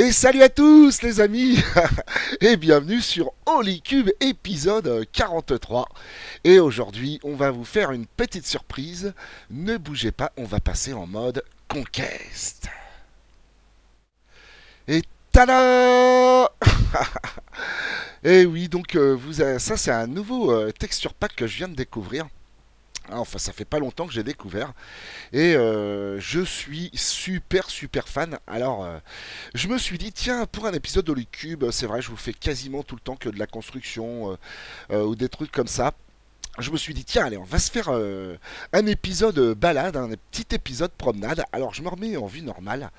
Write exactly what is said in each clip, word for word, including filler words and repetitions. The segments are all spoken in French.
Et salut à tous les amis et bienvenue sur Holycube épisode quarante-trois. Et aujourd'hui on va vous faire une petite surprise, ne bougez pas, on va passer en mode Conquest. Et tada Et oui, donc euh, vous avez, ça c'est un nouveau euh, texture pack que je viens de découvrir. Enfin, ça fait pas longtemps que j'ai découvert. Et euh, je suis super, super fan. Alors, euh, je me suis dit, tiens, pour un épisode d'Holycube, c'est vrai, je vous fais quasiment tout le temps que de la construction euh, euh, ou des trucs comme ça. Je me suis dit, tiens, allez, on va se faire euh, un épisode balade, un petit épisode promenade. Alors, je me remets en vue normale.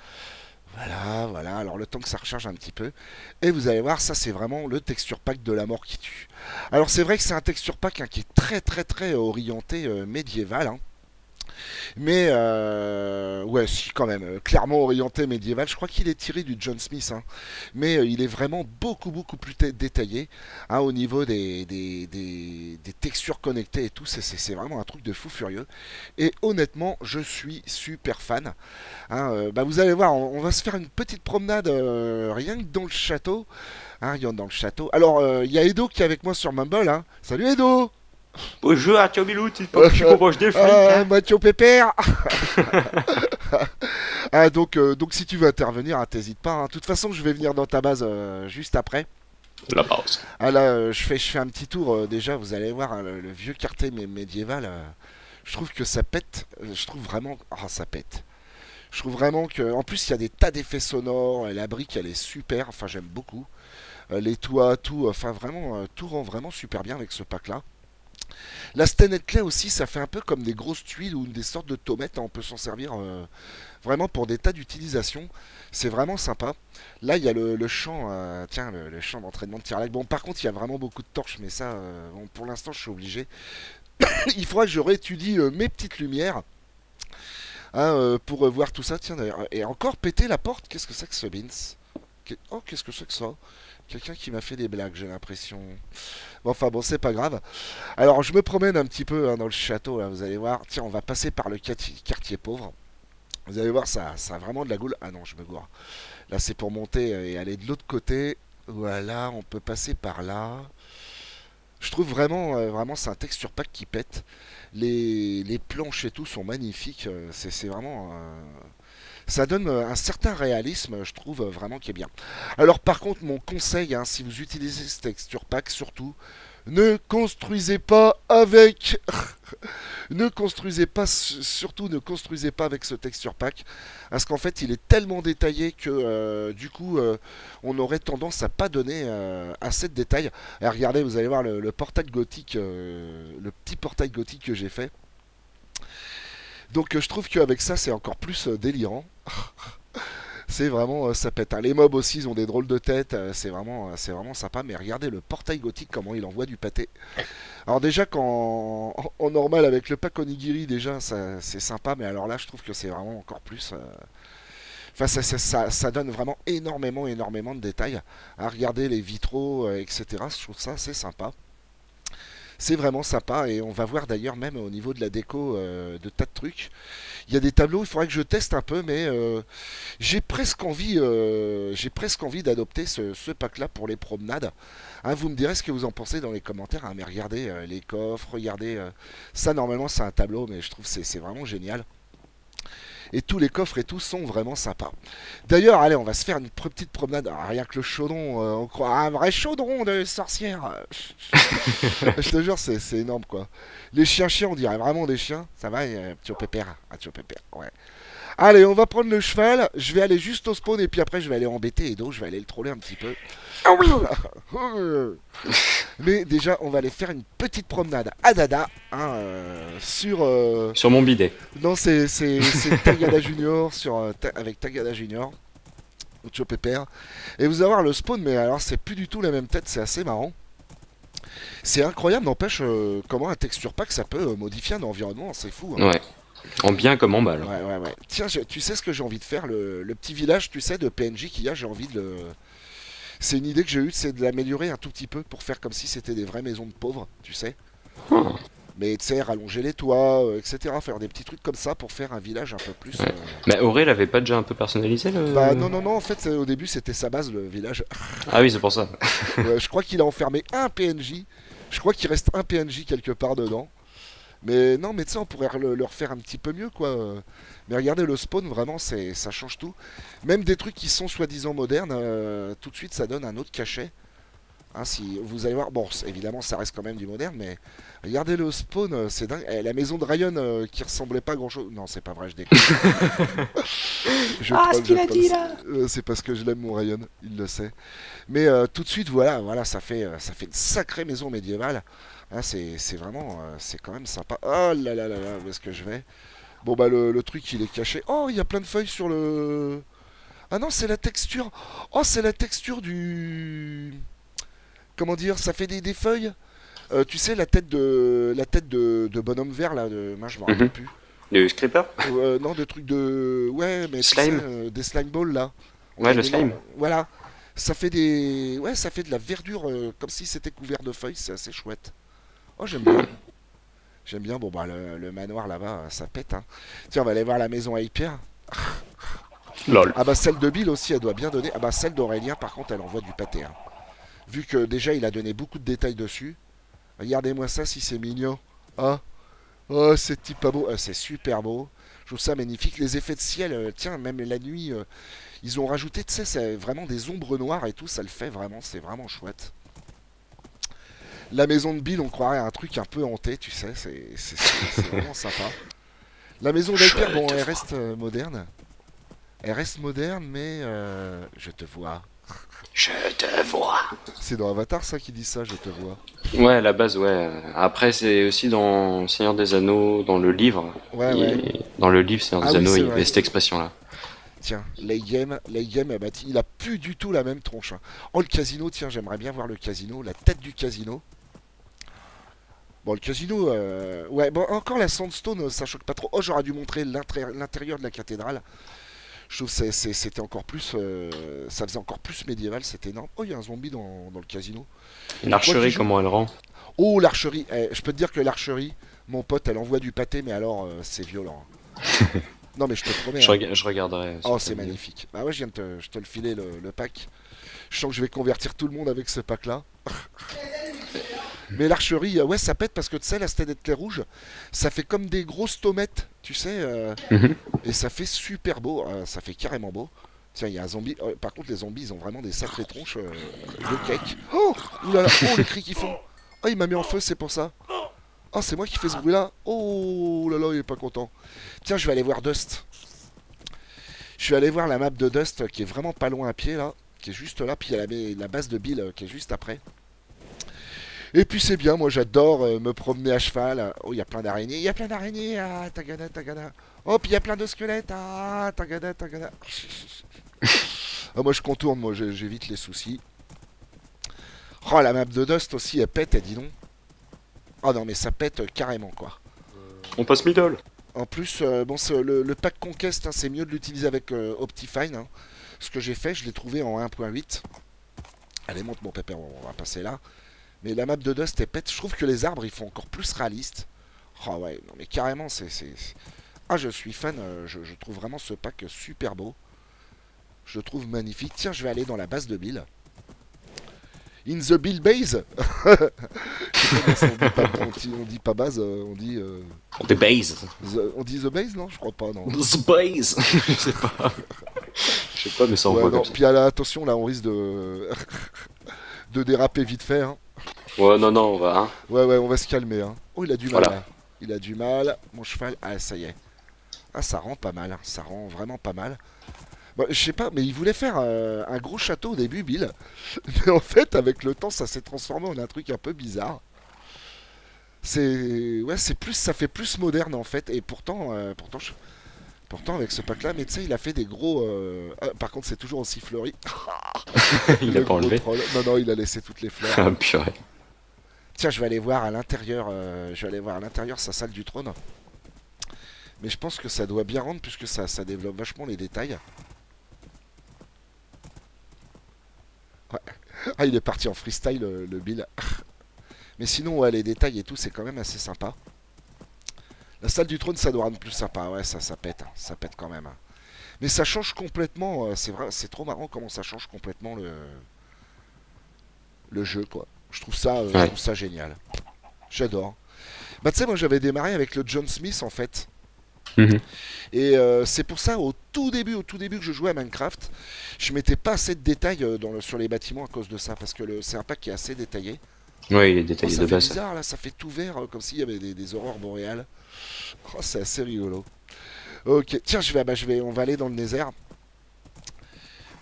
Voilà, voilà, alors le temps que ça recharge un petit peu. Et vous allez voir, ça c'est vraiment le texture pack de la mort qui tue. Alors c'est vrai que c'est un texture pack hein, qui est très très très orienté euh, médiéval. Hein. Mais, euh, ouais, si quand même, euh, clairement orienté médiéval. Je crois qu'il est tiré du John Smith. Hein. Mais euh, il est vraiment beaucoup beaucoup plus détaillé hein, au niveau des, des, des, des textures connectées et tout. C'est vraiment un truc de fou furieux. Et honnêtement, je suis super fan. Hein, euh, bah vous allez voir, on, on va se faire une petite promenade euh, rien que dans le château. Hein, rien que dans le château. Alors, il euh, y a Edo qui est avec moi sur Mumble. Hein. Salut Edo! Bonjour Mathieu Milou, tu comprends des flics hein. Mathieu Pépère. ah, donc, euh, donc si tu veux intervenir, hein, t'hésites pas. De hein. toute façon, je vais venir dans ta base euh, juste après. La pause. Ah, là, euh, je, fais, je fais un petit tour euh, déjà, vous allez voir, hein, le, le vieux quartier mé médiéval, euh, je trouve que ça pète. Je trouve vraiment... Ah, oh, ça pète. Je trouve vraiment que... En plus, il y a des tas d'effets sonores, la brique, elle est super, enfin j'aime beaucoup. Euh, les toits, tout, enfin vraiment, euh, tout rend vraiment super bien avec ce pack-là. La Stennet Clay aussi, ça fait un peu comme des grosses tuiles ou des sortes de tomates, hein, on peut s'en servir euh, vraiment pour des tas d'utilisations, c'est vraiment sympa. Là il y a le, le champ, euh, tiens le, le champ d'entraînement de tir-lac, bon par contre il y a vraiment beaucoup de torches mais ça euh, bon, pour l'instant je suis obligé. Il faudra que je réétudie euh, mes petites lumières hein, euh, pour euh, voir tout ça, tiens d'ailleurs, et encore péter la porte, qu'est-ce que c'est que ce Beans? Oh, qu'est-ce que c'est que ça? Quelqu'un qui m'a fait des blagues, j'ai l'impression. Bon, enfin bon, c'est pas grave. Alors, je me promène un petit peu hein, dans le château, là, vous allez voir. Tiens, on va passer par le quartier pauvre. Vous allez voir, ça, ça a vraiment de la goule. Ah non, je me gourre. Là, c'est pour monter et aller de l'autre côté. Voilà, on peut passer par là. Je trouve vraiment, euh, vraiment, c'est un texture pack qui pète. Les, les planches et tout sont magnifiques. C'est vraiment... Euh... Ça donne un certain réalisme, je trouve, vraiment qui est bien. Alors par contre, mon conseil, hein, si vous utilisez ce texture pack, surtout, ne construisez pas avec... ne construisez pas, surtout ne construisez pas avec ce texture pack, parce qu'en fait, il est tellement détaillé que, euh, du coup, euh, on aurait tendance à pas donner euh, assez de détails. Et regardez, vous allez voir le, le portail gothique, euh, le petit portail gothique que j'ai fait. Donc je trouve qu'avec ça c'est encore plus euh, délirant. C'est vraiment euh, ça pète hein. Les mobs aussi ils ont des drôles de tête, euh, c'est vraiment, euh, c'est vraiment sympa. Mais regardez le portail gothique comment il envoie du pâté. Alors déjà quand en, en normal avec le pack onigiri déjà c'est sympa, mais alors là je trouve que c'est vraiment encore plus euh... Enfin ça, ça, ça, ça donne vraiment énormément énormément de détails hein. Regardez les vitraux euh, etc, je trouve ça assez sympa. C'est vraiment sympa et on va voir d'ailleurs même au niveau de la déco euh, de tas de trucs. Il y a des tableaux, il faudrait que je teste un peu, mais euh, j'ai presque envie, euh, j'ai presque envie d'adopter ce, ce pack-là pour les promenades. Hein, vous me direz ce que vous en pensez dans les commentaires, hein, mais regardez euh, les coffres, regardez... Euh, ça normalement c'est un tableau, mais je trouve que c'est vraiment génial. Et tous les coffres et tout sont vraiment sympas. D'ailleurs, allez, on va se faire une petite promenade. Ah, rien que le chaudron, euh, on croit à un vrai chaudron de sorcière. Je te jure, c'est énorme, quoi. Les chiens-chiens, on dirait vraiment des chiens. Ça va, euh, Mathieu Pépère, Mathieu Pépère, ouais. Allez, on va prendre le cheval. Je vais aller juste au spawn et puis après, je vais aller embêter Edo. Je vais aller le troller un petit peu. Ah oui. Mais déjà, on va aller faire une petite promenade à dada hein, euh, sur... Euh... Sur mon bidet. Non, c'est Tagada Junior, sur, euh, ta... avec Tagada Junior. Mathieu Pépère. Et vous allez voir le spawn, mais alors c'est plus du tout la même tête. C'est assez marrant. C'est incroyable, n'empêche, euh, comment un texture pack, ça peut euh, modifier un environnement. C'est fou. Hein. Ouais. En bien comme en mal. Ouais, ouais, ouais. Tiens, je, tu sais ce que j'ai envie de faire, le, le petit village, tu sais, de P N J qu'il y a, j'ai envie de le... C'est une idée que j'ai eue, c'est de l'améliorer un tout petit peu pour faire comme si c'était des vraies maisons de pauvres, tu sais. Oh. Mais tu sais, rallonger les toits, euh, et cetera. Faire des petits trucs comme ça pour faire un village un peu plus... Ouais. Euh... Mais Auré l'avait pas déjà un peu personnalisé le... Bah non, non, non, en fait, au début, c'était sa base, le village. Ah oui, c'est pour ça. euh, je crois qu'il a enfermé un P N J. Je crois qu'il reste un P N J quelque part dedans. Mais non, mais tu sais, on pourrait le, leur faire un petit peu mieux, quoi. Mais regardez, le spawn, vraiment, c'est ça change tout. Même des trucs qui sont soi-disant modernes, euh, tout de suite, ça donne un autre cachet. Hein, si vous allez voir, bon, évidemment, ça reste quand même du moderne, mais regardez le spawn, c'est dingue. Eh, la maison de Ryan euh, qui ressemblait pas à grand-chose. Non, c'est pas vrai, je déconne. je ah, ce qu'il a dit là. Euh, c'est parce que je l'aime, mon Ryan, il le sait. Mais euh, tout de suite, voilà, voilà, ça fait, ça fait une sacrée maison médiévale. Hein, c'est vraiment, euh, c'est quand même sympa. Oh là là là là, où est-ce que je vais? Bon bah le, le truc, il est caché. Oh, il y a plein de feuilles sur le. Ah non, c'est la texture. Oh, c'est la texture du. Comment dire, ça fait des, des feuilles. Euh, tu sais, la tête de la tête de, de bonhomme vert là, de moi je m'en rappelle mm-hmm. plus. De Scraper euh, Non, de trucs de ouais, mais slime. Tu sais, euh, des slime balls là. On ouais, le slime. Noms. Voilà, ça fait des ouais, ça fait de la verdure euh, comme si c'était couvert de feuilles, c'est assez chouette. Oh, j'aime bien. J'aime bien. Bon bah le, le manoir là-bas, ça pète. Hein. Tiens, on va aller voir la maison à Hyper. Lol. Ah bah celle de Bill aussi, elle doit bien donner. Ah bah celle d'Aurélien, par contre, elle envoie du pâté. Hein. Vu que déjà il a donné beaucoup de détails dessus. Regardez-moi ça si c'est mignon. Ah, oh, c'est petit pas beau. Ah, c'est super beau. Je trouve ça magnifique. Les effets de ciel, euh, tiens, même la nuit, euh, ils ont rajouté, tu sais, c'est vraiment des ombres noires et tout. Ça le fait vraiment, c'est vraiment chouette. La maison de Bill, on croirait à un truc un peu hanté, tu sais. C'est vraiment sympa. La maison d'Hyper, bon, elle reste euh, moderne. Elle reste moderne, mais euh, je te vois. Je te vois. C'est dans Avatar ça qui dit ça, je te vois. Ouais, à la base, ouais. Après, c'est aussi dans Seigneur des Anneaux, dans le livre. Ouais, ouais. Dans le livre Seigneur ah des oui, Anneaux, il y avait cette expression-là. Tiens, les games, les games, bah, il a plus du tout la même tronche. Hein. Oh, le casino, tiens, j'aimerais bien voir le casino, la tête du casino. Bon, le casino, euh... ouais, bon, encore la sandstone, ça choque pas trop. Oh, j'aurais dû montrer l'intérieur de la cathédrale. Je trouve que c'était encore plus, euh, ça faisait encore plus médiéval, c'était énorme. Oh, il y a un zombie dans, dans le casino. L'archerie, comment elle rend? Oh, l'archerie, eh, je peux te dire que l'archerie, mon pote, elle envoie du pâté, mais alors euh, c'est violent. Non, mais je te promets. Je, hein. reg je regarderai. Oh, c'est magnifique. Bah ouais, je viens de te, je te le filer, le, le pack. Je sens que je vais convertir tout le monde avec ce pack-là. Mais l'archerie, ouais, ça pète parce que tu sais, la stélette clair rouge, ça fait comme des grosses tomates, tu sais, euh, mm-hmm. et ça fait super beau, euh, ça fait carrément beau. Tiens, il y a un zombie, euh, par contre, les zombies, ils ont vraiment des sacrées tronches euh, de cake. Oh, oulala, oh, les cris qu'ils font. Oh, il m'a mis en feu, c'est pour ça. Oh, c'est moi qui fais ce bruit-là. Oh, là là, il est pas content. Tiens, je vais aller voir Dust. Je vais aller voir la map de Dust qui est vraiment pas loin à pied, là, qui est juste là, puis il y a la, la base de Bill euh, qui est juste après. Et puis c'est bien, moi j'adore euh, me promener à cheval. Oh, il y a plein d'araignées, il y a plein d'araignées, ah, Tagada, Tagada. Oh, puis il y a plein de squelettes, ah, Tagada, Tagada. Ah, moi je contourne, moi j'évite les soucis. Oh, la map de Dust aussi, elle pète, elle dit non. Oh non, mais ça pète euh, carrément, quoi. On passe middle. En plus, euh, bon, le, le pack Conquest, hein, c'est mieux de l'utiliser avec euh, OptiFine. Hein. Ce que j'ai fait, je l'ai trouvé en un point huit. Allez, monte mon pépère, on va passer là. Mais la map de Dust est pète. Je trouve que les arbres, ils font encore plus réaliste. Ah oh ouais, non mais carrément, c'est... Ah, je suis fan. Euh, je, je trouve vraiment ce pack super beau. Je le trouve magnifique. Tiens, je vais aller dans la base de Bill. In the Bill Base. On, dit pas, on, dit, on dit pas base, on dit... Euh... The Base. The, on dit The Base, non? Je crois pas, non. The Base. Je sais pas. Je sais pas, mais ça envoie ouais, comme ça. Puis là, attention, là, on risque de... de déraper vite fait, hein. Ouais, non, non, on va, hein. Ouais, ouais, on va se calmer, hein. Oh, il a du mal, voilà. Là. Il a du mal, mon cheval. Ah, ça y est. Ah, ça rend pas mal, hein. Ça rend vraiment pas mal. Bon, je sais pas, mais il voulait faire euh, un gros château au début, Bill. Mais en fait, avec le temps, ça s'est transformé en un truc un peu bizarre. C'est... Ouais, c'est plus... Ça fait plus moderne, en fait. Et pourtant, euh, pourtant, je... Pourtant, avec ce pack-là, mais tu sais, il a fait des gros... Euh... Ah, par contre, c'est toujours aussi fleuri. Il a pas enlevé troll. Non, non, il a laissé toutes les fleurs. Ah, purée. Tiens, je vais aller voir à l'intérieur euh... je vais aller voir à l'intérieur sa salle du trône. Mais je pense que ça doit bien rendre, puisque ça, ça développe vachement les détails. Ouais. Ah, il est parti en freestyle, le, le Bill. Mais sinon, ouais, les détails et tout, c'est quand même assez sympa. La salle du trône, ça doit rendre plus sympa. Ouais, ça, ça pète. Hein. Ça pète quand même. Hein. Mais ça change complètement. Euh, c'est vrai, c'est trop marrant comment ça change complètement le, le jeu, quoi. Je trouve ça, euh, ouais. je trouve ça génial. J'adore. Bah, tu sais, moi, j'avais démarré avec le John Smith, en fait. Mmh. Et euh, c'est pour ça au tout début au tout début que je jouais à Minecraft, je mettais pas assez de détails dans le, sur les bâtiments à cause de ça, parce que c'est un pack qui est assez détaillé. Oui, il est détaillé de base. C'est bizarre là, ça fait tout vert comme s'il y avait des, des aurores boréales. Oh, c'est assez rigolo. Ok, tiens, je vais, bah, je vais, on va aller dans le Nether.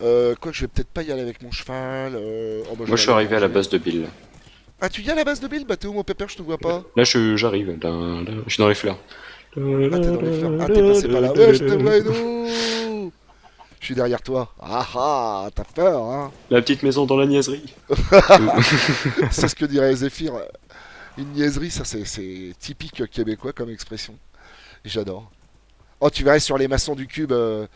Euh, quoi que je vais peut-être pas y aller avec mon cheval. Euh... Oh, bah, je Moi, je suis arrivé à la base de Bill. Ah, tu y as la base de Bill? Bah, t'es où, mon pépère? Je te vois pas. Là, j'arrive. Je, je suis dans les fleurs. Ah, t'es dans les fleurs. Ah, t'es passé par là. Ouais, je te vois, Edo. Je suis derrière toi. Ah ah, t'as peur, hein. La petite maison dans la niaiserie. C'est ce que dirait Zephyr. Une niaiserie, ça, c'est typique québécois comme expression. J'adore. Oh, tu verrais sur les maçons du cube. Euh,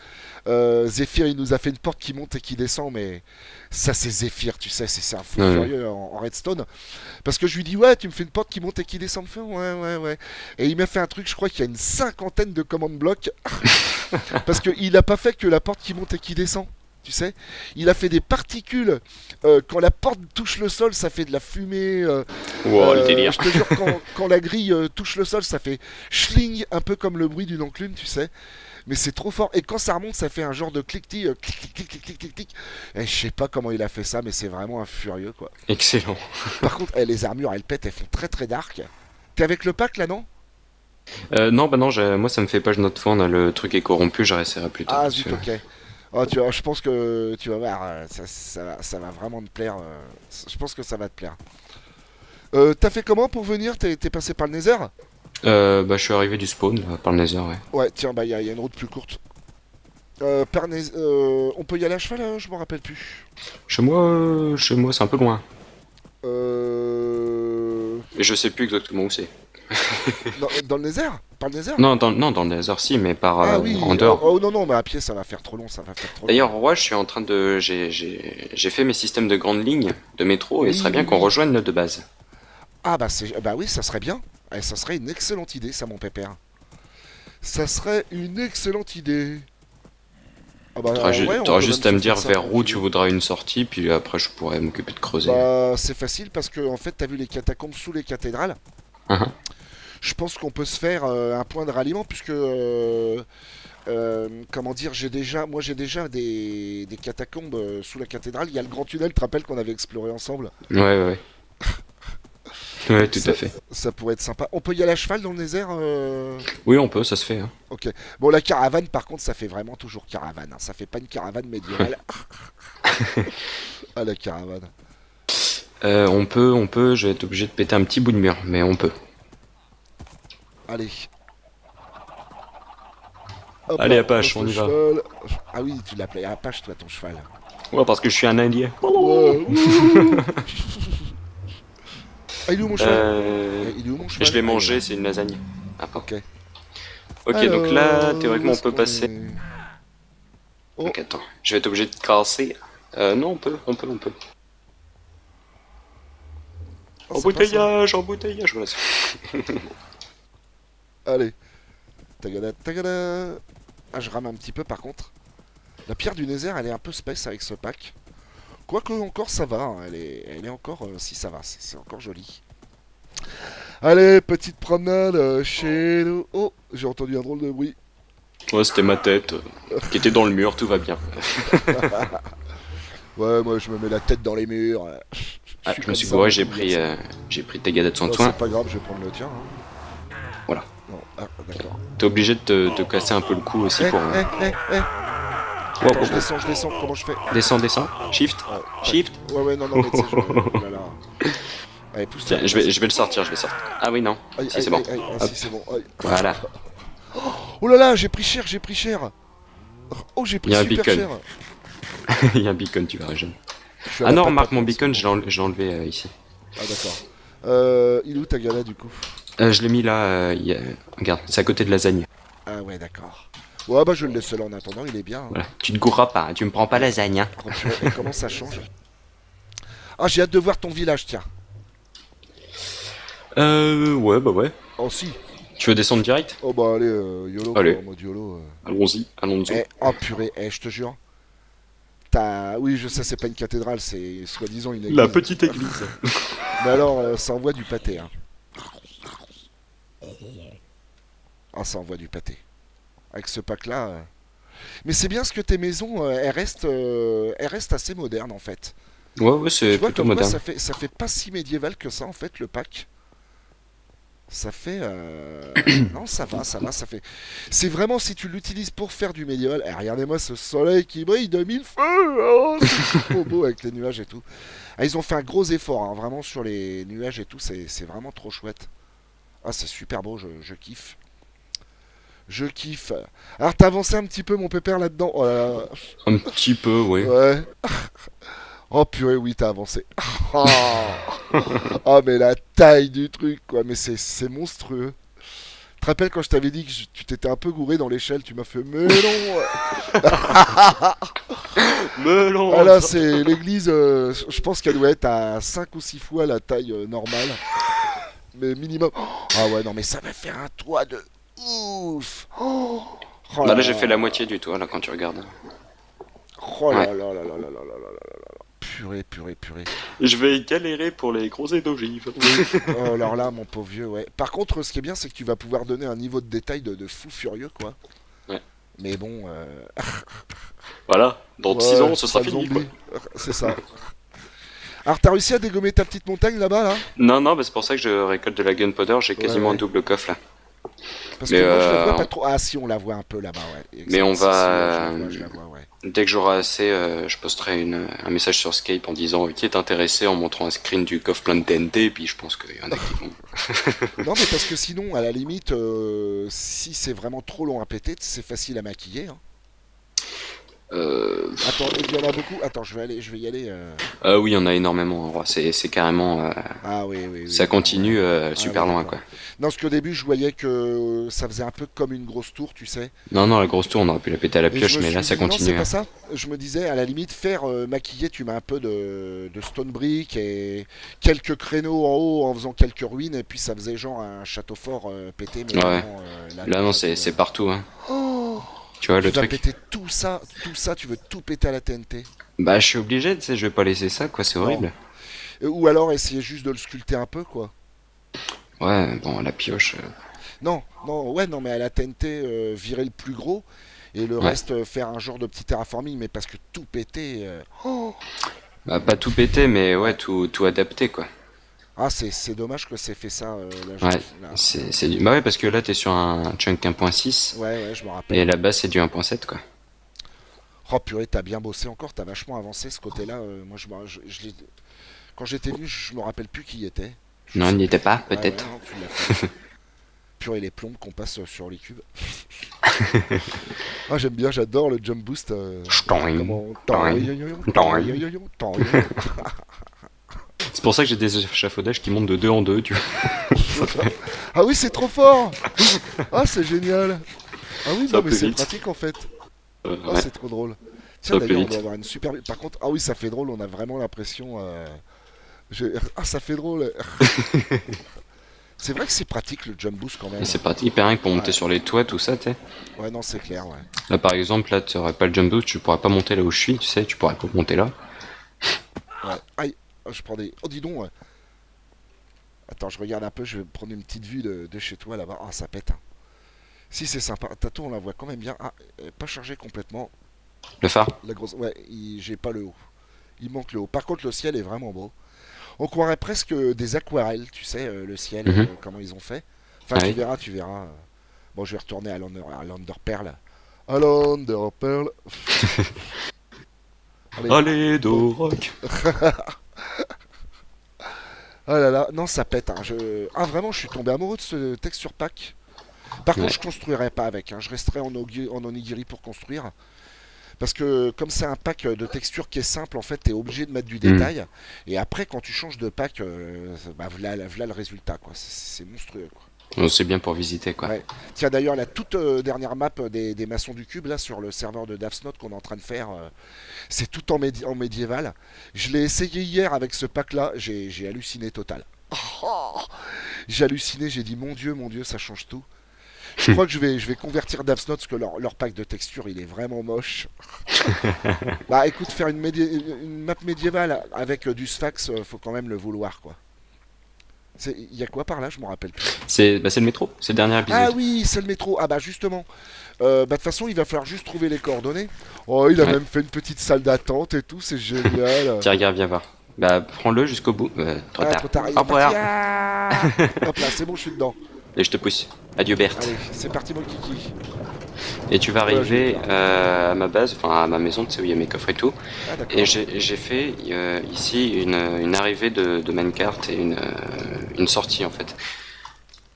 euh, Zephyr, il nous a fait une porte qui monte et qui descend, mais ça, c'est Zephyr, tu sais, c'est un fou ouais. furieux en, en redstone. Parce que je lui dis, ouais, tu me fais une porte qui monte et qui descend, me ouais, ouais, ouais. Et il m'a fait un truc, je crois qu'il y a une cinquantaine de commandes blocs. Parce qu'il n'a pas fait que la porte qui monte et qui descend, tu sais. Il a fait des particules. Euh, quand la porte touche le sol, ça fait de la fumée. Euh, wow, euh, le délire. Je te jure, quand, quand la grille euh, touche le sol, ça fait schling, un peu comme le bruit d'une enclume, tu sais. Mais c'est trop fort. Et quand ça remonte, ça fait un genre de cliquetis, euh, clic, clic, clic, clic, clic, clic, clic. Et je sais pas comment il a fait ça, mais c'est vraiment un furieux, quoi. Excellent. Par contre, eh, les armures, elles pètent, elles font très très dark. T'es avec le pack, là, non? euh, Non, bah non, moi ça me fait pas, je note fois, on a le truc est corrompu, j'arrêterai plus tard. Ah, zut, ok. Oh, tu vois, je pense que tu vas voir, ça, ça, ça va vraiment te plaire. Je pense que ça va te plaire. Euh, T'as fait comment pour venir? T'es passé par le Nether? euh, Bah, je suis arrivé du spawn là, par le Nether, ouais. Ouais, tiens, bah, il y, y a une route plus courte. Euh, par Nether, euh, on peut y aller à cheval, hein, je m'en rappelle plus. Chez moi, euh, chez moi, c'est un peu loin. Euh. Et je sais plus exactement où c'est. dans, dans le Nether? Par le Nether? Non, dans, non, dans le Nether, si, mais par ah, euh, oui. en dehors. Oh, oh non, non, mais à pied, ça va faire trop long, ça va faire trop long. D'ailleurs, Roi, je suis en train de... J'ai fait mes systèmes de grandes lignes, de métro, et oui, ce serait bien oui. qu'on rejoigne le de base. Ah bah, bah oui, ça serait bien. Et ça serait une excellente idée, ça, mon pépère. Ça serait une excellente idée. Ah bah, t'auras ju ouais, juste à me dire vers où tu voudras une sortie, puis après, je pourrais m'occuper de creuser. Bah, c'est facile, parce que, en fait, t'as vu les catacombes sous les cathédrales. Uh-huh. Je pense qu'on peut se faire euh, un point de ralliement puisque euh, euh, comment dire, j'ai déjà, moi j'ai déjà des, des catacombes euh, sous la cathédrale. Il y a le grand tunnel, tu te rappelles qu'on avait exploré ensemble? Ouais, ouais, ouais, ouais tout ça, à fait. Ça pourrait être sympa. On peut y aller à cheval dans le désert euh... Oui, on peut, ça se fait. Hein. Ok. Bon, la caravane, par contre, ça fait vraiment toujours caravane. Hein. Ça fait pas une caravane médiévale. Ah, la caravane. Euh, on peut, on peut. Je vais être obligé de péter un petit bout de mur, mais on peut. Allez. Hop, allez, Apache, on y va. Ah oui, tu l'appelais Apache, toi, ton cheval. Ouais, parce que je suis un allié. Oh, ah, il est où mon cheval? euh... Il est où mon cheval? Je l'ai mangé, c'est une lasagne. Ah, ok. Ok, alors, donc là, théoriquement, on peut passer. Est... Oh. Donc attends, je vais être obligé de casser. Euh, non, on peut, on peut, on peut. Oh, embouteillage, embouteillage, voilà. Allez, tagada, tagada. Ah, je rame un petit peu par contre. La pierre du Nether, elle est un peu spéciale avec ce pack. Quoique encore ça va, hein. elle, est, elle est encore... Euh, si ça va, c'est encore joli. Allez, petite promenade euh, chez nous. Oh, j'ai entendu un drôle de bruit. Ouais, c'était ma tête, euh, qui était dans le mur, tout va bien. Ouais, moi je me mets la tête dans les murs. Je, ah, je me suis gouré, j'ai pris, euh, pris Tagada de son oh, soin. C'est pas grave, je vais prendre le tien. Hein. Voilà. Ah, d'accord. T'es obligé de te de casser un peu le cou aussi eh, pour... Eh, eh, eh. Oh, attends, oh, je descends, je descends, comment je fais? Descends, descends, shift, ouais, shift. Ouais, ouais, non, non, mais tu sais, je vais... Oh là là. Allez, pousse. Tiens, je vais, je vais le sortir, je vais sortir. Ah oui, non, aïe, si c'est bon. Aïe, aïe, si, c'est bon. Voilà. Oh là là, j'ai pris cher, j'ai pris cher. Oh, j'ai pris super cher. Il y a un beacon, tu vas régénérer. Ah non, remarque, mon beacon, je l'ai enlevé euh, ici. Ah d'accord. Euh, il est où ta galère du coup? Euh, je l'ai mis là, euh, y a... regarde, c'est à côté de lasagne. Ah ouais, d'accord. Ouais, bah je le laisse là en attendant, il est bien. Hein. Voilà. Tu ne gourras pas, hein. Tu me prends pas lasagne. Hein. Comment ça change? Ah, j'ai hâte de voir ton village, tiens. Euh... Ouais, bah ouais. Oh si. Tu veux descendre direct? Oh bah allez, euh, YOLO, allez. Quoi, en mode YOLO. Euh... Allons-y, allons-y. Eh, oh purée, eh, je te jure. T'as... Oui, je sais, c'est pas une cathédrale, c'est soi-disant une église. La petite église. Mais alors, euh, ça envoie du pâté, hein. Ah, ça envoie du pâté. Avec ce pack-là... Euh... Mais c'est bien ce que tes maisons, euh, elles, restent, euh, elles restent assez modernes, en fait. Ouais, ouais, c'est plutôt moderne. Quoi, ça, fait, ça fait pas si médiéval que ça, en fait, le pack. Ça fait... Euh... non, ça va, ça va, ça fait... C'est vraiment, si tu l'utilises pour faire du médiéval... Eh, regardez-moi ce soleil qui brille de mille feux, oh, c'est trop beau avec les nuages et tout. Ah, ils ont fait un gros effort, hein, vraiment, sur les nuages et tout. C'est vraiment trop chouette. Ah, c'est super beau, je, je kiffe. Je kiffe. Alors, t'as avancé un petit peu, mon pépère, là-dedans. Oh là là. Un petit peu, oui. Ouais. Oh purée, oui, t'as avancé. Oh. Oh, mais la taille du truc, quoi. Mais c'est monstrueux. Tu te rappelles quand je t'avais dit que je, tu t'étais un peu gouré dans l'échelle, tu m'as fait melon. Melon. Voilà, c'est l'église, euh, je pense qu'elle doit être à cinq ou six fois la taille euh, normale. Mais minimum. Ah ouais, non, mais ça va faire un toit de... Ouf! Oh là là, là j'ai fait la moitié du toit là quand tu regardes. Oh là là là là là là là là là. Purée, purée, purée. Je vais galérer pour les gros ais d'ogive. Oui. Oh, alors là, mon pauvre vieux, ouais. Par contre, ce qui est bien, c'est que tu vas pouvoir donner un niveau de détail de, de fou furieux, quoi. Ouais. Mais bon. Euh... Voilà, dans six ouais, ans, ce sera fini, quoi. C'est ça. Alors, t'as réussi à dégommer ta petite montagne là-bas, là? Non, non, bah, c'est pour ça que je récolte de la gunpowder, j'ai ouais, quasiment ouais. un double coffre là. Parce mais que moi, je la vois euh, pas trop. Ah si, on la voit un peu là-bas, ouais. Exactement. Mais on va... Si, si, ouais, je la vois, je la vois, ouais. Dès que j'aurai assez, euh, je posterai une, un message sur Skype en disant qui est intéressé, en montrant un screen du coffre plein de T N T, et puis je pense qu'il y en a qui vont... Non mais parce que sinon, à la limite, euh, si c'est vraiment trop long à péter, c'est facile à maquiller, hein. Euh... Attends, il y en a beaucoup. Attends, je vais aller, je vais y aller. Euh... Euh, oui, il y en a énormément. C'est, c'est carrément. Euh... Ah oui, oui, oui. Ça continue euh, ah, super ouais, loin, quoi. Non, parce qu'au début, je voyais que ça faisait un peu comme une grosse tour, tu sais. Non, non, la grosse tour, on aurait pu la péter à la pioche, mais là, dit, ça continue. Non, c'est pas ça. Je me disais, à la limite, faire euh, maquiller, tu mets un peu de, de stone brick et quelques créneaux en haut en faisant quelques ruines, et puis ça faisait genre un château fort euh, pété. Mais ouais. Vraiment, euh, là, là, non, c'est, c'est partout, hein. Oh. Tu vois, tu le vas truc. péter tout ça, tout ça, tu veux tout péter à la T N T. Bah, je suis obligé, tu sais, je vais pas laisser ça, quoi, c'est horrible. Ou alors essayer juste de le sculpter un peu, quoi. Ouais, bon, à la pioche. Euh... Non, non, ouais, non, mais à la T N T, euh, virer le plus gros et le ouais. reste, euh, faire un genre de petit terraforming, mais parce que tout péter. Euh... Oh bah, pas tout péter, mais ouais, tout, tout adapter, quoi. Ah, c'est dommage que c'est fait ça. Euh, là, ouais, c'est du. Bah, ouais, parce que là, t'es sur un chunk un point six. Ouais, ouais, je me rappelle. Et là-bas, c'est du un point sept, quoi. Oh, purée, t'as bien bossé encore, t'as vachement avancé ce côté-là. Euh, moi, je, je, je quand j'étais venu, je me rappelle plus qui y était. Je non, il n'y était pas, peut-être. Ah, ouais, purée, les plombes qu'on passe sur les cubes. Ah, j'aime bien, j'adore le jump boost. Euh... Comment... C'est pour ça que j'ai des échafaudages qui montent de deux en deux, tu vois. Ah oui, c'est trop fort. Ah, c'est génial. Ah oui, non, mais c'est pratique, en fait. Euh, ah, ouais. C'est trop drôle. Tiens, d'ailleurs, on va avoir une super... Par contre, ah oui, ça fait drôle, on a vraiment l'impression... Euh... Je... Ah, ça fait drôle. C'est vrai que c'est pratique, le jump boost, quand même. C'est pratique, hyper rien que pour monter ouais. sur les toits, tout ça, tu sais. Ouais, non, c'est clair, ouais. Là, par exemple, là, tu n'aurais pas le jump boost, tu pourrais pas monter là où je suis, tu sais, tu pourrais pas monter là. Ouais, aïe. Oh, je prends des... Oh, dis donc. Attends, je regarde un peu, je vais prendre une petite vue de, de chez toi là-bas. Ah, oh, ça pète. Hein. Si, c'est sympa. Ta tour, on la voit quand même bien. Ah, pas chargé complètement. Le phare. La grosse... Ouais, il... j'ai pas le haut. Il manque le haut. Par contre, le ciel est vraiment beau. On croirait presque des aquarelles, tu sais, euh, le ciel, mm-hmm. euh, comment ils ont fait. Enfin, ah, tu oui. verras, tu verras. Bon, je vais retourner à l'Underpearl. À l'Underpearl. Allez, Allez Doroc. Ah là là, non ça pète hein. je... Ah vraiment je suis tombé amoureux de ce texture pack. Par ouais. contre je construirai pas avec hein. Je resterai en, ogi... en onigiri pour construire. Parce que comme c'est un pack de texture qui est simple, en fait t'es obligé de mettre du détail mmh. Et après quand tu changes de pack euh, bah, voilà, voilà le résultat quoi. C'est monstrueux quoi. C'est bien pour visiter quoi. Ouais. Tiens d'ailleurs la toute euh, dernière map des, des maçons du cube là sur le serveur de Davsnot qu'on est en train de faire, euh, c'est tout en, médi en médiéval. Je l'ai essayé hier avec ce pack là, j'ai halluciné total. Oh, j'ai halluciné, j'ai dit mon dieu, mon dieu, ça change tout. Je crois que je vais, je vais convertir Davsnot parce que leur, leur pack de texture il est vraiment moche. Bah écoute, faire une, une map médiévale avec euh, du Sphax, euh, faut quand même le vouloir quoi. Il y a quoi par là, je me rappelle plus. C'est bah, le métro, c'est le dernier épisode. Ah oui, c'est le métro, ah bah justement. Euh, bah de toute façon, il va falloir juste trouver les coordonnées. Oh, il a ouais. même fait une petite salle d'attente et tout, c'est génial. Tiens, regarde, viens voir. Bah prends-le jusqu'au bout. Euh, trop, ah, tard. trop tard. Il oh, est Hop là, c'est bon, je suis dedans. Et je te pousse. Adieu Berthe. Allez, c'est parti mon kiki. Et tu vas arriver euh, à ma base, enfin à ma maison, tu sais où il y a mes coffres et tout. Ah, et j'ai fait euh, ici une, une arrivée de, de minecart et une, euh, une sortie en fait.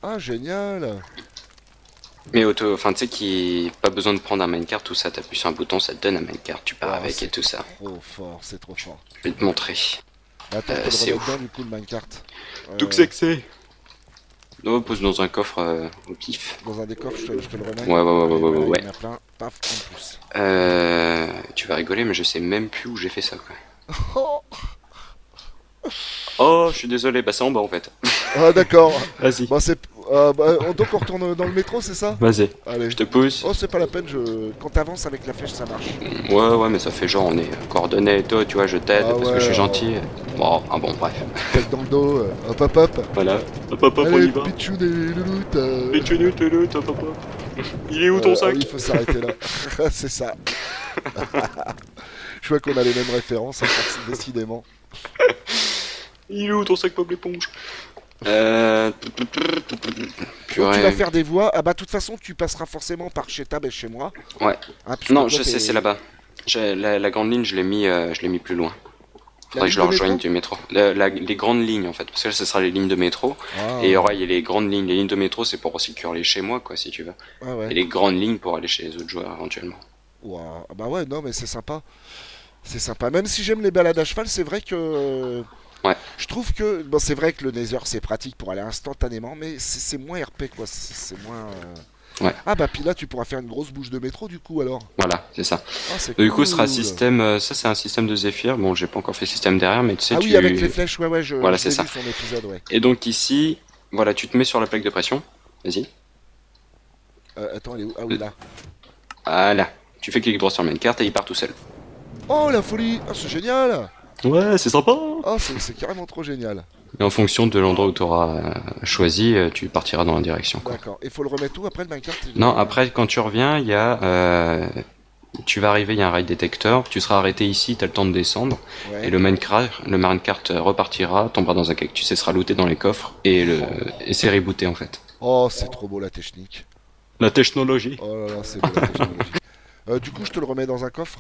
Ah génial. Mais auto, enfin tu sais qui pas besoin de prendre un minecart, tout ça, t'appuies sur un bouton, ça te donne un minecart, tu pars oh, avec et tout ça. Trop fort, c'est trop fort. Je vais te montrer. Attends, euh, c'est où du coup le minecart. Tout euh... que c'est que c'est. Non, pose dans un coffre euh, au pif. Dans un des coffres, je te, je te le remets. Ouais, ouais, ouais, ouais, ouais, ouais, ouais. Il y en a plein. Paf, on pousse. Euh, tu vas rigoler, mais je sais même plus où j'ai fait ça, quoi. Oh, je suis désolé, bah c'est en bas en fait. Ah d'accord. Vas-y. Bah, euh, bah, donc on retourne dans le métro, c'est ça? Vas-y. Allez. Je te pousse. Oh, c'est pas la peine, je... quand t'avances avec la flèche, ça marche. Ouais, ouais, mais ça fait genre on est coordonné et tout, tu vois, je t'aide ah, parce ouais, que je suis euh... gentil. Bon, ah bon, bref. Tête dans le dos, euh, hop hop hop. Voilà. Hop hop hop, on y va. Pichou des louloutes. Euh... Pichou des louloutes, hop hop hop. Il est où ton euh, sac? Il oui, faut s'arrêter là. C'est ça. Je vois qu'on a les mêmes références, hein, décidément. Il est où ton sac Bob l'éponge? Euh... Purée. Tu vas faire des voies. Ah bah de toute façon tu passeras forcément par chez Tab et chez moi. Ouais. Ah, non je sais, c'est là-bas. La, la grande ligne je l'ai mis, euh, je l'ai mis plus loin. Faudrait que je le rejoigne du métro. La, la, les grandes lignes en fait, parce que là ce sera les lignes de métro. Ah, et il y aura les grandes lignes. Les lignes de métro c'est pour sécuriser aller chez moi quoi si tu veux. Ah, ouais. Et les grandes lignes pour aller chez les autres joueurs éventuellement. Wow. Ah bah ouais non mais c'est sympa. C'est sympa. Même si j'aime les balades à cheval, c'est vrai que... Ouais. Je trouve que bon, c'est vrai que le Nether c'est pratique pour aller instantanément, mais c'est moins R P quoi. C'est moins. Euh... Ouais. Ah bah puis là tu pourras faire une grosse bouche de métro du coup alors. Voilà, c'est ça. Ah, du cool. coup ce sera système, euh, ça c'est un système de Zephyr. Bon, j'ai pas encore fait le système derrière, mais tu sais. Ah tu... oui, avec les flèches, ouais ouais. Je, voilà, c'est ça. Vu son épisode, ouais. Et donc ici, voilà, tu te mets sur la plaque de pression. Vas-y. Euh, attends, elle est où? Ah oui là. Voilà. Tu fais clic droit sur la main carte et il part tout seul. Oh la folie! Oh, c'est génial! Ouais, c'est sympa! Oh, c'est carrément trop génial! Et en fonction de l'endroit où tu auras euh, choisi, tu partiras dans la direction. D'accord, et faut le remettre où après le minecart? Non, après quand tu reviens, il y a. Euh, tu vas arriver, il y a un rail détecteur, tu seras arrêté ici, tu as le temps de descendre, ouais. Et le minecart, le minecart repartira, tombera dans un cactus et sera looté dans les coffres, et, le, et c'est rebooté en fait. Oh, c'est trop beau la technique! La technologie! Oh là là, c'est beau la technologie! Euh, du coup, je te le remets dans un coffre.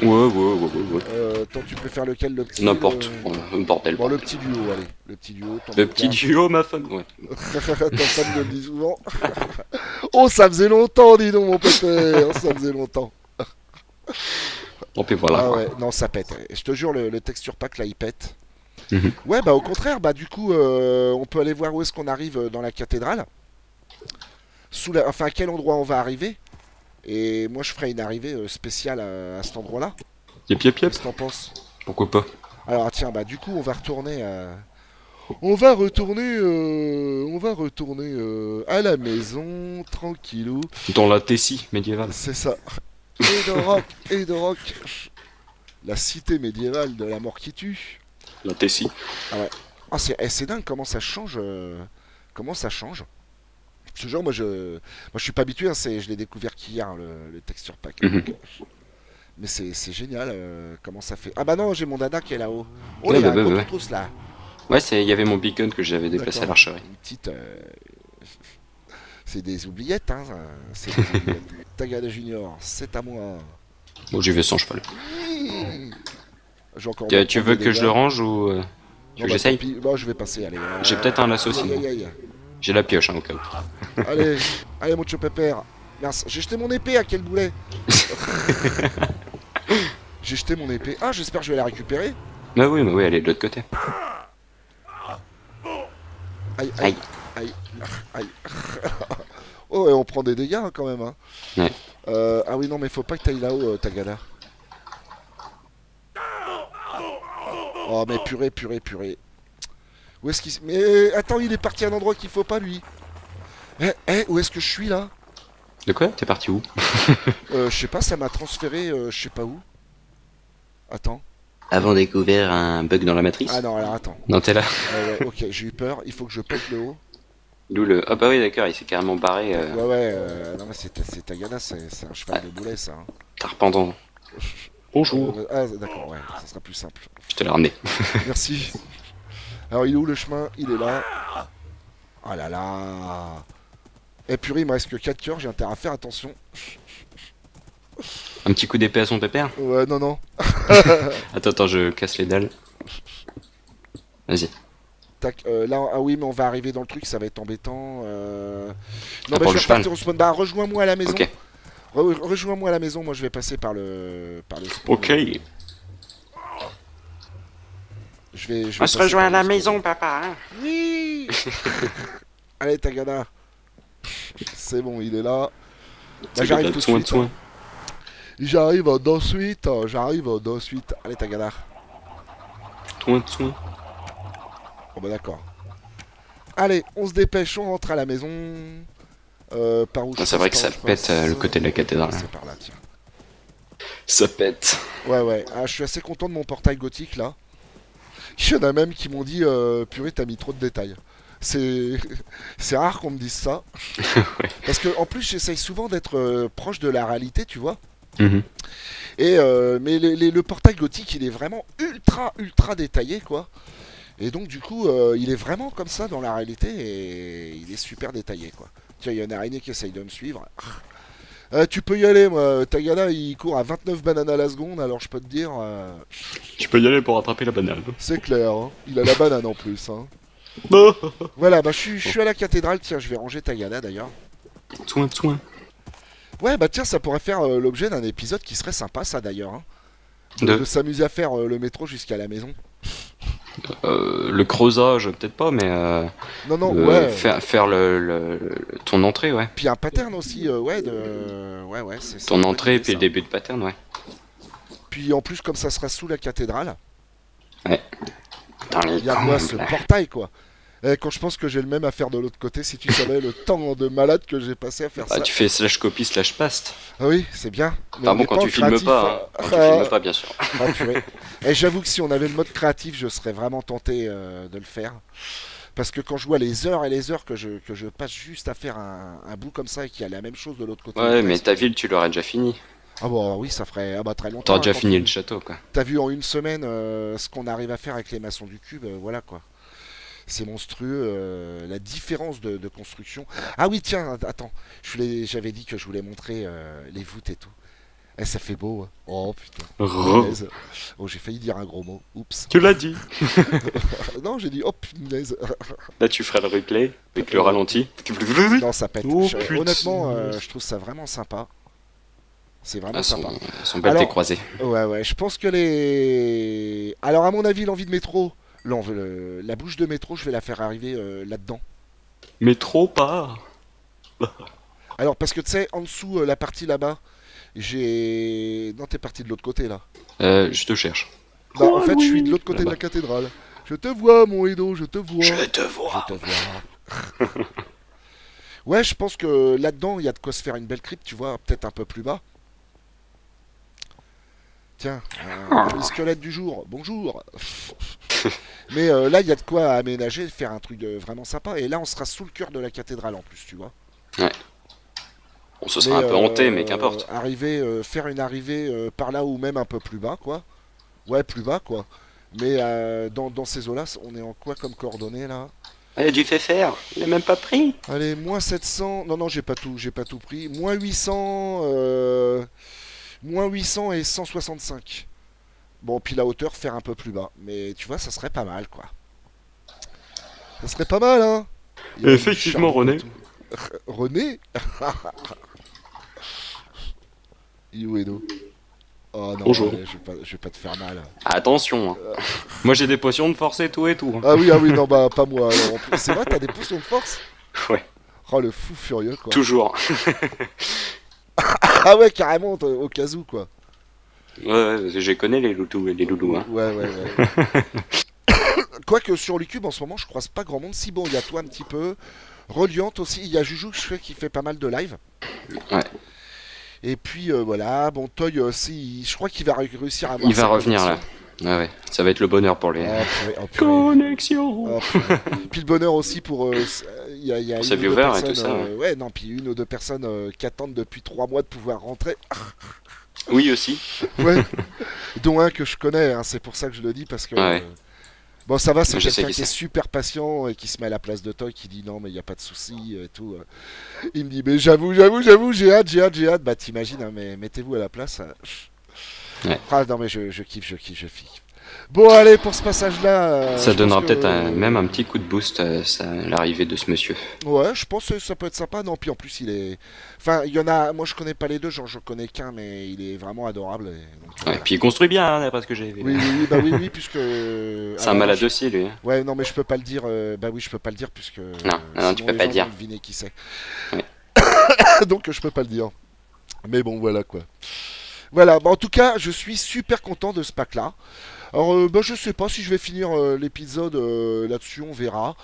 Ouais, ouais, ouais, ouais. ouais. Euh, attends, tu préfères lequel, le petit? N'importe, le... bordel. Bon, le petit duo, allez. Le petit duo, Le petit duo, ma femme, ouais. Ta femme me le dit souvent. Oh, ça faisait longtemps, dis donc, mon pépère. Ça faisait longtemps. Bon, puis voilà. Ah, ouais. Non, ça pète. Je te jure, le, le texture pack, là, il pète. Mm-hmm. Ouais, bah, au contraire, bah, du coup, euh, on peut aller voir où est-ce qu'on arrive dans la cathédrale. Sous la... Enfin, à quel endroit on va arriver? Et moi je ferai une arrivée spéciale à, à cet endroit-là. Yep, yep, yep. Qu'est-ce que t'en penses? Pourquoi pas? Alors tiens, bah du coup on va retourner à... On va retourner, euh... on va retourner euh... à la maison, tranquillou. Dans la Tessie médiévale. C'est ça. Edo Rock, Edo Rock. La cité médiévale de la mort qui tue. La Tessie. Ah ouais. Oh, c'est eh, dingue comment ça change. Euh... Comment ça change. Ce genre, moi je moi, je suis pas habitué, hein, je l'ai découvert qu'hier, hein, le... le texture pack. Mm-hmm. Donc, mais c'est génial, euh, comment ça fait. Ah bah non, j'ai mon dada qui est là-haut. Oh, ouais, il bah, y a bah, un bah, ouais. Trousse, là. Ouais, il y avait mon beacon que j'avais déplacé à l'archerie. Une petite. Euh... C'est des oubliettes, hein. C'est des oubliettes. Tagada Junior, c'est à moi. Bon, j'y vais sans cheval. Mmh. Encore tu, tu veux que je le range ou. Euh... Tu non, veux bah, que j'essaye? Bon, je vais passer, allez. Euh... J'ai peut-être un lasso aussi. J'ai la pioche, hein, au cas où. Allez, allez, mon Mathieu Pépère. Mince, j'ai jeté mon épée, à quel boulet. J'ai jeté mon épée. Ah, j'espère que je vais la récupérer. Bah oui, bah oui, elle est de l'autre côté. Aïe, aïe, aïe, aïe. Oh, et on prend des dégâts, hein, quand même, hein. Ouais. Euh, ah oui, non, mais faut pas que t'ailles là-haut, euh, Tagada. Oh, mais purée, purée, purée. Où est-ce qu'il... Mais attends, il est parti à un endroit qu'il faut pas, lui. Eh, eh, où est-ce que je suis, là? De quoi? T'es parti où? euh, Je sais pas, ça m'a transféré, euh, je sais pas où. Attends. Avant découvert un bug dans la matrice? Ah non, alors attends. Non, t'es là. euh, ouais, ok, j'ai eu peur, il faut que je pète le haut. D'où le... Ah oh, bah oui, d'accord, il s'est carrément barré. Euh... Ouais, ouais, euh... non mais c'est Tagada, c'est un cheval ah. de boulet, ça. Hein. Tarpendant. Bonjour. Euh, ah, d'accord, ouais, ça sera plus simple. Je te l'ai ramené. Merci. Alors, il est où le chemin? Il est là. Ah oh là là. Eh purée, il me reste que quatre cœurs, j'ai intérêt à faire attention. Un petit coup d'épée à son pépère? Ouais, non, non. Attends, attends, je casse les dalles. Vas-y. Tac, euh, là, ah oui, mais on va arriver dans le truc, ça va être embêtant. Euh... Non, ah, bah je vais partir au spawn. Bah, rejoins-moi à la maison. Ok. Re rejoins-moi à la maison, moi je vais passer par le, par le spawn. Ok. Je vais, je vais on se rejoint à la maison, papa. Hein oui. Allez, Tagada. C'est bon, il est là. Bah, j'arrive tout de suite. Hein. J'arrive d'ensuite, j'arrive d'ensuite. Allez, Tagada. Toin, toin. Bon bah d'accord. Allez, on se dépêche, on rentre à la maison. Euh, par où ah, c'est vrai que ça pète euh, le côté de la cathédrale. C'est par là, tiens. Ça pète. Ouais, ouais. Ah, je suis assez content de mon portail gothique là. Il y en a même qui m'ont dit euh, purée, t'as mis trop de détails. C'est rare qu'on me dise ça. Ouais. Parce que en plus, j'essaye souvent d'être euh, proche de la réalité, tu vois. Mm-hmm. Et euh, mais les, les, le portail gothique, il est vraiment ultra, ultra détaillé, quoi. Et donc du coup, euh, il est vraiment comme ça dans la réalité et il est super détaillé, quoi. Tiens, il y a une araignée qui essaye de me suivre. euh, tu peux y aller, moi. Tagada, il court à vingt-neuf bananes à la seconde, alors je peux te dire... Euh... Tu peux y aller pour attraper la banane. C'est clair, hein. Il a la banane en plus, hein. Voilà, bah je suis à la cathédrale, tiens, je vais ranger Tagada d'ailleurs. Soin, soin. Ouais, bah tiens, ça pourrait faire euh, l'objet d'un épisode qui serait sympa, ça d'ailleurs, hein. De, de... de s'amuser à faire euh, le métro jusqu'à la maison. Euh, le creusage, peut-être pas, mais euh, non, non, euh, ouais. faire, faire le, le, le, ton entrée, ouais. Puis un pattern aussi, euh, ouais, de... ouais, ouais. C'est ton entrée et puis le début de pattern, ouais. Puis en plus, comme ça sera sous la cathédrale. Ouais. Il y a quoi, ce portail, quoi. Et quand je pense que j'ai le même à faire de l'autre côté, si tu savais le temps de malade que j'ai passé à faire ah, ça. Ah, tu fais slash copy slash paste. Ah oui, c'est bien. Mais enfin bon, quand tu créatif, filmes pas, hein. Quand tu filmes pas, bien sûr. Ah, purée. Et j'avoue que si on avait le mode créatif, je serais vraiment tenté euh, de le faire. Parce que quand je vois les heures et les heures que je, que je passe juste à faire un, un bout comme ça et qu'il y a la même chose de l'autre côté. Ouais, mais ta ville, tu l'aurais déjà fini. Ah bon, oui, ça ferait ah bah, très longtemps. T'aurais déjà hein, fini tu... le château, quoi. T'as vu en une semaine euh, ce qu'on arrive à faire avec les maçons du cube, euh, voilà, quoi. C'est monstrueux, euh, la différence de, de construction. Ah oui, tiens, attends, j'avais dit que je voulais montrer euh, les voûtes et tout. Eh, ça fait beau, hein. Oh, putain. Oh, oh j'ai failli dire un gros mot, oups. Tu l'as dit. Non, j'ai dit, oh, punaise. Là, tu feras le replay avec le ralenti. Non, ça pète. Oh, je, honnêtement, euh, je trouve ça vraiment sympa. C'est vraiment ah, son, sympa. Son bel décroisé. Ouais, ouais, je pense que les... Alors, à mon avis, l'envie de métro... Là, le... La bouche de métro, je vais la faire arriver euh, là-dedans. Métro, pas. Alors, parce que tu sais, en dessous, euh, la partie là-bas, j'ai... Non, t'es parti de l'autre côté, là. Euh, je te cherche. Non, oh, en fait, oui. Je suis de l'autre côté de la cathédrale. Je te vois, mon Edo, je te vois. Je te vois. Je te vois. Ouais, je pense que là-dedans, il y a de quoi se faire une belle crypte, tu vois, peut-être un peu plus bas. Tiens, euh, le squelette du jour, bonjour. Mais euh, là, il y a de quoi aménager, faire un truc de vraiment sympa. Et là, on sera sous le cœur de la cathédrale en plus, tu vois. Ouais. On se sera mais, un peu euh, hanté, mais qu'importe. Arriver, euh, faire une arrivée euh, par là ou même un peu plus bas, quoi. Ouais, plus bas, quoi. Mais euh, dans, dans ces eaux-là, on est en quoi comme coordonnées, là? Il a dû fait faire, il a même pas pris. Allez, moins sept cents, non, non, j'ai pas tout, j'ai pas tout pris. Moins huit cents... Euh... Moins huit cents et cent soixante-cinq. Bon, puis la hauteur, faire un peu plus bas. Mais tu vois, ça serait pas mal, quoi. Ça serait pas mal, hein. Effectivement, René. René. Iuedo. Oh non, bonjour. Ouais, je, vais pas, je vais pas te faire mal. Attention. Hein. Euh... Moi, j'ai des potions de force et tout et tout. Ah oui, ah oui, non, bah, pas moi. C'est vrai, t'as des potions de force? Ouais. Oh, le fou furieux, quoi. Toujours. Ah ouais, carrément, au cas où, quoi. Ouais, ouais, je connais les loutous, les loulous, hein. Ouais, ouais, ouais. Quoique sur Holycube en ce moment je croise pas grand monde. Si bon, il y a toi un petit peu, Reliant aussi, il y a JuJoue qui fait pas mal de live. Ouais. Et puis euh, voilà, bon Thoyy aussi, je crois qu'il va réussir à avoir. Il va revenir là. Ah ouais, ça va être le bonheur pour les... Ah, purée, oh, purée. Connexion. Ah, puis le bonheur aussi pour... Euh, y a, y a une viewer et tout ça. Euh, ouais. ouais, non, puis une ou deux personnes euh, qui attendent depuis trois mois de pouvoir rentrer. Oui, aussi. Ouais, dont un que je connais, hein, c'est pour ça que je le dis, parce que... Ouais. Euh, bon, ça va, c'est quelqu'un qui est super patient et qui se met à la place de Thoyy, qui dit non, mais il n'y a pas de souci et tout. Euh. Il me dit, mais j'avoue, j'avoue, j'avoue, j'ai hâte, j'ai hâte, j'ai hâte. Bah t'imagines, hein, mais mettez-vous à la place... Hein. Ouais. Ah non mais je, je kiffe, je kiffe, je kiffe. Bon allez pour ce passage là euh, ça donnera peut-être euh, même un petit coup de boost euh, l'arrivée de ce monsieur. Ouais je pense que ça peut être sympa. Non puis en plus il est... Enfin il y en a... Moi je connais pas les deux, genre je connais qu'un mais il est vraiment adorable. Et, donc, voilà. Ouais, et puis il construit bien hein, d'après ce que j'ai vu. Oui oui oui, bah, oui, oui puisque... C'est un malade je... aussi lui. Ouais non mais je peux pas le dire, euh... bah oui je peux pas le dire puisque... Non, non, sinon, tu peux pas le dire. Deviner qui c'est. Ouais. Donc je peux pas le dire. Mais bon voilà quoi. Voilà, bah en tout cas, je suis super content de ce pack-là. Alors, euh, bah, je sais pas si je vais finir euh, l'épisode euh, là-dessus, on verra.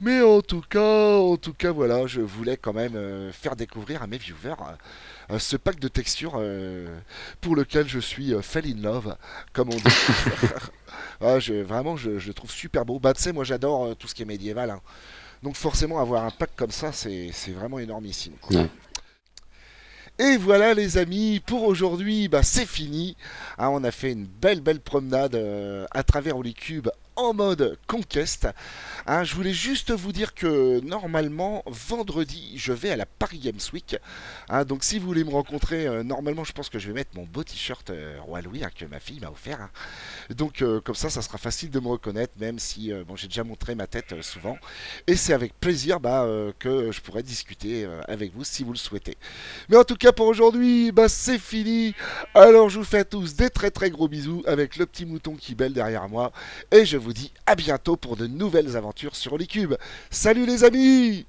Mais en tout cas, en tout cas, voilà, je voulais quand même euh, faire découvrir à mes viewers euh, ce pack de textures euh, pour lequel je suis euh, fell in love, comme on dit. Ah, je, vraiment, je, je trouve super beau. Bah, tu sais, moi, j'adore euh, tout ce qui est médiéval. Hein. Donc, forcément, avoir un pack comme ça, c'est vraiment énormissime. Ouais. Et voilà les amis, pour aujourd'hui, bah, c'est fini. Hein, on a fait une belle belle promenade euh, à travers Holycube en mode Conquest. Hein, je voulais juste vous dire que normalement, vendredi, je vais à la Paris Games Week. Hein, donc si vous voulez me rencontrer, euh, normalement, je pense que je vais mettre mon beau t-shirt euh, Roi Louis hein, que ma fille m'a offert. Hein. Donc euh, comme ça, ça sera facile de me reconnaître, même si euh, bon, j'ai déjà montré ma tête euh, souvent. Et c'est avec plaisir bah, euh, que je pourrai discuter euh, avec vous si vous le souhaitez. Mais en tout cas, pour aujourd'hui, bah, c'est fini. Alors je vous fais à tous des très très gros bisous avec le petit mouton qui bêle derrière moi. Et je vous dis à bientôt pour de nouvelles aventures sur Holycube. Salut les amis!